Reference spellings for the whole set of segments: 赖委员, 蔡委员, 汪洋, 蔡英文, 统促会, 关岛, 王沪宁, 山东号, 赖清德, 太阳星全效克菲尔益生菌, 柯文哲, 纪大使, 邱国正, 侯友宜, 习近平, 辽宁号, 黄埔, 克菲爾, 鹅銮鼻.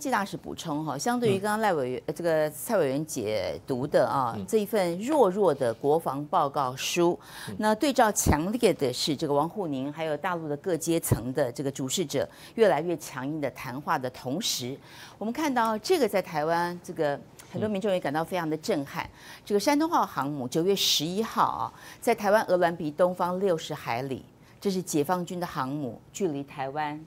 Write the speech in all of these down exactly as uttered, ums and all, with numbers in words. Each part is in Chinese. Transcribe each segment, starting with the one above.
纪大使补充哈，相对于刚刚赖委员、嗯、这个蔡委员解读的啊，嗯、这一份弱弱的国防报告书，嗯、那对照强烈的是这个王沪宁还有大陆的各阶层的这个主事者越来越强硬的谈话的同时，我们看到这个在台湾这个。 很多民众也感到非常的震撼。这个山东号航母九月十一号啊，在台湾鹅銮鼻东方六十海里，这是解放军的航母距离台湾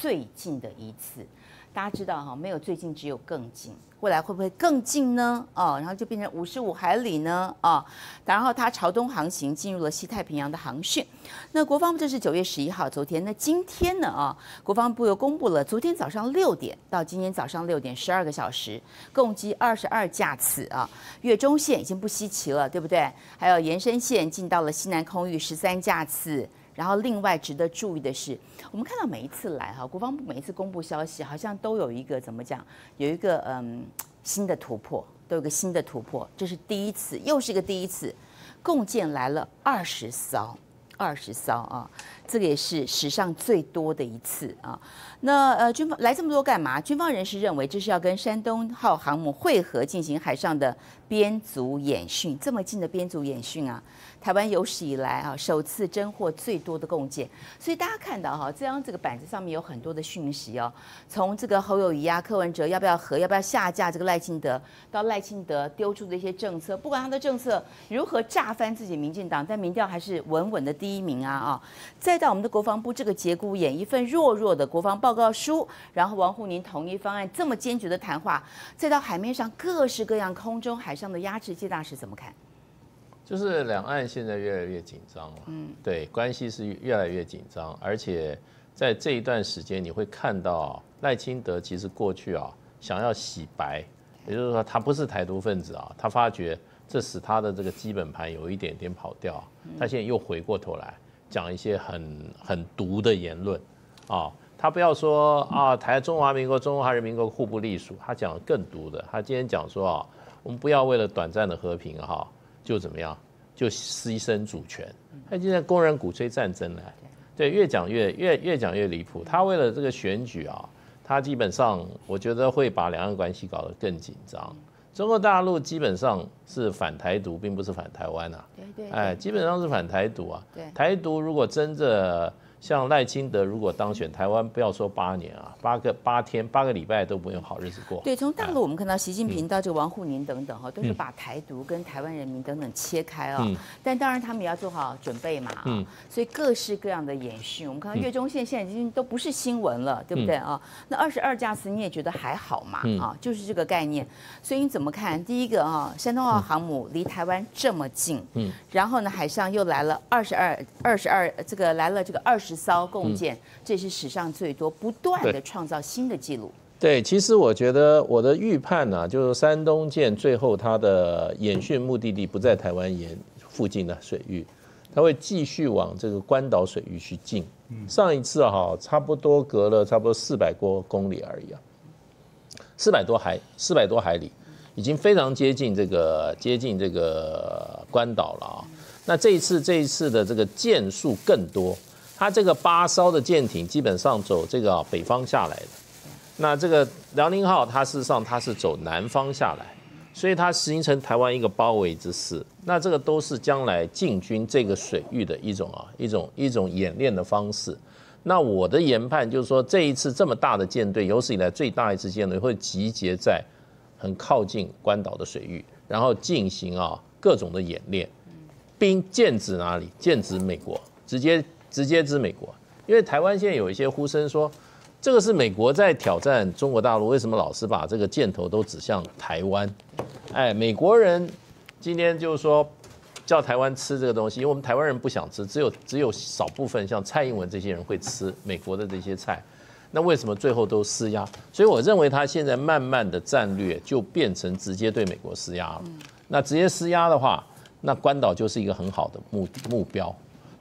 最近的一次。大家知道哈，没有最近，只有更近。未来会不会更近呢？哦，然后就变成五十五海里呢？啊，然后它朝东航行，进入了西太平洋的航训。那国防部这是九月十一号，昨天。那今天呢？啊，国防部又公布了，昨天早上六点到今天早上六点，十二个小时，共计二十二架次啊。越中线已经不稀奇了，对不对？还有延伸线进到了西南空域十三架次。 然后，另外值得注意的是，我们看到每一次来哈，国防部每一次公布消息，好像都有一个怎么讲，有一个嗯新的突破，都有个新的突破。这是第一次，又是一个第一次，共建来了二十艘，二十艘啊，这个也是史上最多的一次啊。那呃，军方来这么多干嘛？军方人士认为这是要跟山东号航母会合，进行海上的编组演训，这么近的编组演训啊。 台湾有史以来啊，首次侦获最多的共建，所以大家看到哈、啊，这张这个板子上面有很多的讯息哦。从这个侯友宜啊、柯文哲要不要和要不要下架这个赖清德，到赖清德丢出的一些政策，不管他的政策如何炸翻自己民进党，但民调还是稳稳的第一名啊啊！再到我们的国防部这个节骨眼，一份弱弱的国防报告书，然后王沪宁同意方案这么坚决的谈话，再到海面上各式各样空中海上的压制，介大使怎么看？ 就是两岸现在越来越紧张了，嗯，对，关系是越来越紧张，而且在这一段时间，你会看到赖清德其实过去啊想要洗白，也就是说他不是台独分子啊，他发觉这使他的这个基本盘有一点点跑掉，他现在又回过头来讲一些很很毒的言论，啊，他不要说啊台中华民国、中华人民共和国互不隶属，他讲更毒的，他今天讲说啊，我们不要为了短暂的和平哈、啊。 就怎么样，就牺牲主权，他现在公然鼓吹战争来，对，越讲越越越讲越离谱。他为了这个选举啊，他基本上我觉得会把两岸关系搞得更紧张。中国大陆基本上是反台独，并不是反台湾啊，对对，哎，基本上是反台独啊。台独如果真的像赖清德如果当选，台湾不要说八年啊，八个八天八个礼拜都没有好日子过。对，从大陆我们看到习近平到这个王沪宁等等哈，都是把台独跟台湾人民等等切开哦。但当然他们也要做好准备嘛啊，所以各式各样的演训，我们看到越中线现在已经都不是新闻了，对不对啊？那二十二架次你也觉得还好嘛啊，就是这个概念。所以你怎么看？第一个啊，山东号航母离台湾这么近，嗯，然后呢，海上又来了二十二二十二这个来了这个二十。 十艘共建，这是史上最多，不断的创造新的记录。对，其实我觉得我的预判呢、啊，就是山东舰最后它的演训目的地不在台湾沿附近的水域，它会继续往这个关岛水域去进。上一次哈、啊，差不多隔了差不多四百多公里而已啊，四百多海，四百多海里，已经非常接近这个接近这个关岛了啊。那这一次这一次的这个舰数更多。 它这个八艘的舰艇基本上走这个、啊、北方下来的，那这个辽宁号它事实上它是走南方下来，所以它形成台湾一个包围之势。那这个都是将来进军这个水域的一种啊一种一种演练的方式。那我的研判就是说，这一次这么大的舰队，有史以来最大一次舰队会集结在很靠近关岛的水域，然后进行啊各种的演练。兵剑指哪里？剑指美国，直接。 直接指美国，因为台湾现在有一些呼声说，这个是美国在挑战中国大陆，为什么老是把这个箭头都指向台湾？哎，美国人今天就是说叫台湾吃这个东西，因为我们台湾人不想吃，只有只有少部分像蔡英文这些人会吃美国的这些菜，那为什么最后都施压？所以我认为他现在慢慢的战略就变成直接对美国施压了。那直接施压的话，那关岛就是一个很好的目目标。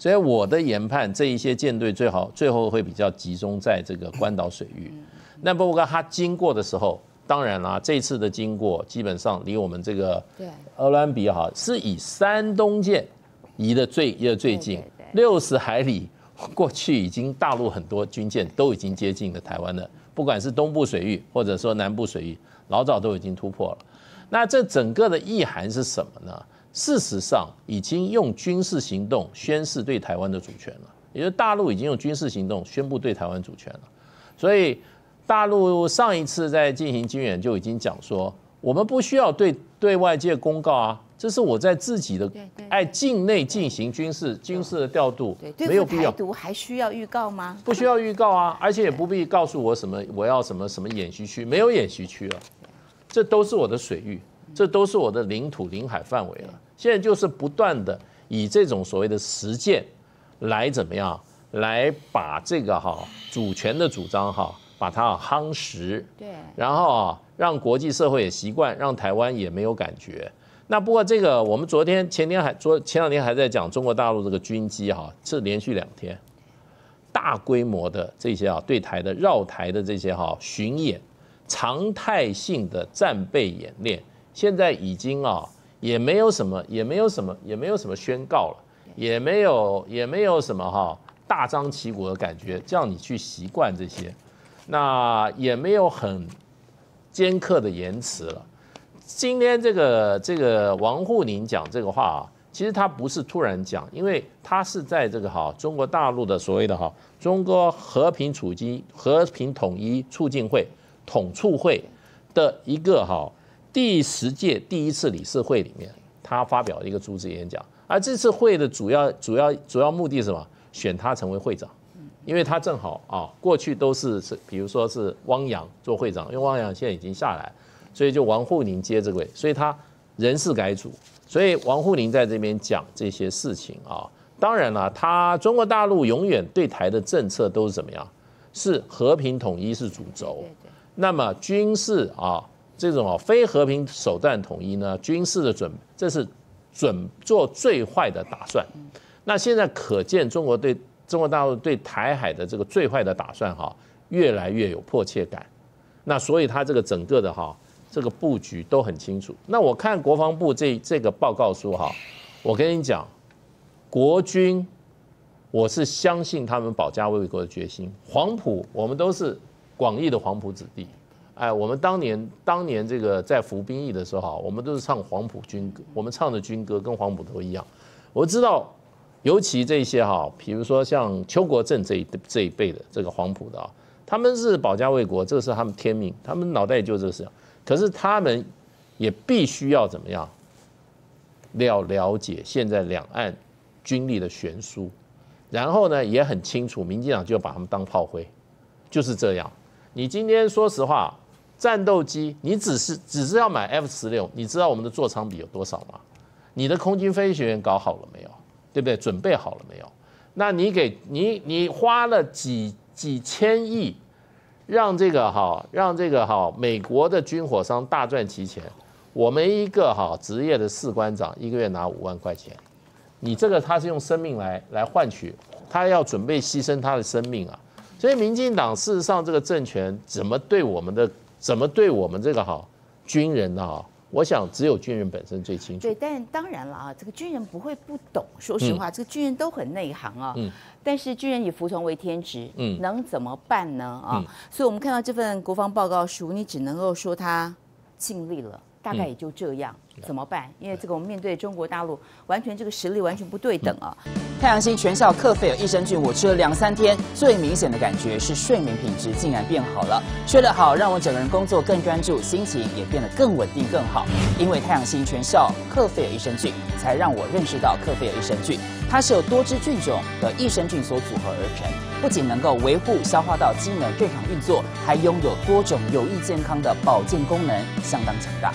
所以我的研判，这一些舰队最好最后会比较集中在这个关岛水域。那不过它经过的时候，当然啦、啊，这次的经过基本上离我们这个鹅銮鼻哈，是以山东舰移的最移的最近，六十海里。过去已经大陆很多军舰都已经接近了台湾的。不管是东部水域或者说南部水域，老早都已经突破了。那这整个的意涵是什么呢？事实上，已经用军事行动宣示对台湾的主权了，也就是大陆已经用军事行动宣布对台湾主权了。所以，大陆上一次在进行军演就已经讲说，我们不需要对对外界公告啊。 这是我在自己的哎境内进行军事军事的调度，没有必要。台独还需要预告吗？不需要预告啊，而且也不必告诉我什么我要什么什么演习区，没有演习区啊，这都是我的水域，这都是我的领土领海范围了。现在就是不断的以这种所谓的实践来怎么样，来把这个哈主权的主张哈。 把它夯实，对，然后啊，让国际社会也习惯，让台湾也没有感觉。那不过这个，我们昨天、前天还昨前两天还在讲中国大陆这个军机哈、啊，是连续两天大规模的这些啊对台的绕台的这些哈、啊、巡演、常态性的战备演练，现在已经啊也没有什么，也没有什么，也没有什么宣告了，也没有也没有什么哈、啊、大张旗鼓的感觉，叫你去习惯这些。 那也没有很尖刻的言辞了。今天这个这个王沪宁讲这个话啊，其实他不是突然讲，因为他是在这个哈中国大陆的所谓的哈中国和平处境和平统一促进会统促会的一个哈第十届第一次理事会里面，他发表了一个主旨演讲。而这次会的主要主要主要目的是什么？选他成为会长。 因为他正好啊，过去都是是，比如说是汪洋做会长，因为汪洋现在已经下来，所以就王沪宁接这个位，所以他人事改组，所以王沪宁在这边讲这些事情啊。当然了，他中国大陆永远对台的政策都是怎么样？是和平统一是主轴，那么军事啊这种啊非和平手段统一呢，军事的准这是准做最坏的打算。那现在可见中国对。 中国大陆对台海的这个最坏的打算哈，越来越有迫切感，那所以它这个整个的哈这个布局都很清楚。那我看国防部这这个报告书哈，我跟你讲，国军我是相信他们保家卫国的决心。黄埔我们都是广义的黄埔子弟，哎，我们当年当年这个在服兵役的时候哈，我们都是唱黄埔军歌，我们唱的军歌跟黄埔都一样。我知道。 尤其这些哈，比如说像邱国正这一这一辈的这个黄埔的啊，他们是保家卫国，这是他们天命，他们脑袋就这事。可是他们也必须要怎么样？要了解现在两岸军力的悬殊，然后呢也很清楚，民进党就把他们当炮灰，就是这样。你今天说实话，战斗机你只是只是要买 F 十六，你知道我们的座舱比有多少吗？你的空军飞行员搞好了没有？ 对不对？准备好了没有？那你给你你花了几几千亿，让这个哈让这个哈美国的军火商大赚其钱。我们一个哈职业的士官长一个月拿五万块钱，你这个他是用生命来来换取，他要准备牺牲他的生命啊！所以民进党事实上这个政权怎么对我们的怎么对我们这个哈军人呢？哈？ 我想，只有军人本身最清楚。对，但当然了啊，这个军人不会不懂。说实话，嗯、这个军人都很内行啊。嗯。但是军人以服从为天职，嗯，能怎么办呢？啊，嗯、所以我们看到这份国防报告书，你只能够说他尽力了，大概也就这样。嗯、怎么办？因为这个我们面对中国大陆，完全这个实力完全不对等啊。嗯、太阳星全效克菲尔益生菌，我吃了两三天，最明显的感觉是睡眠品质竟然变好了。 睡得好，让我整个人工作更专注，心情也变得更稳定、更好。因为太阳星全效克菲尔益生菌，才让我认识到克菲尔益生菌，它是由多支菌种的益生菌所组合而成，不仅能够维护消化道机能正常运作，还拥有多种有益健康的保健功能，相当强大。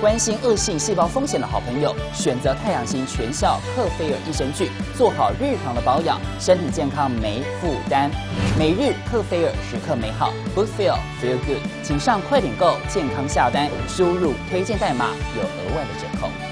关心恶性细胞风险的好朋友，选择太阳星全效克菲尔益生菌，做好日常的保养，身体健康没负担。每日克菲尔，时刻美好 ，Good Feel Feel Good， 请上快点购健康下单，输入推荐代码有额外的折扣。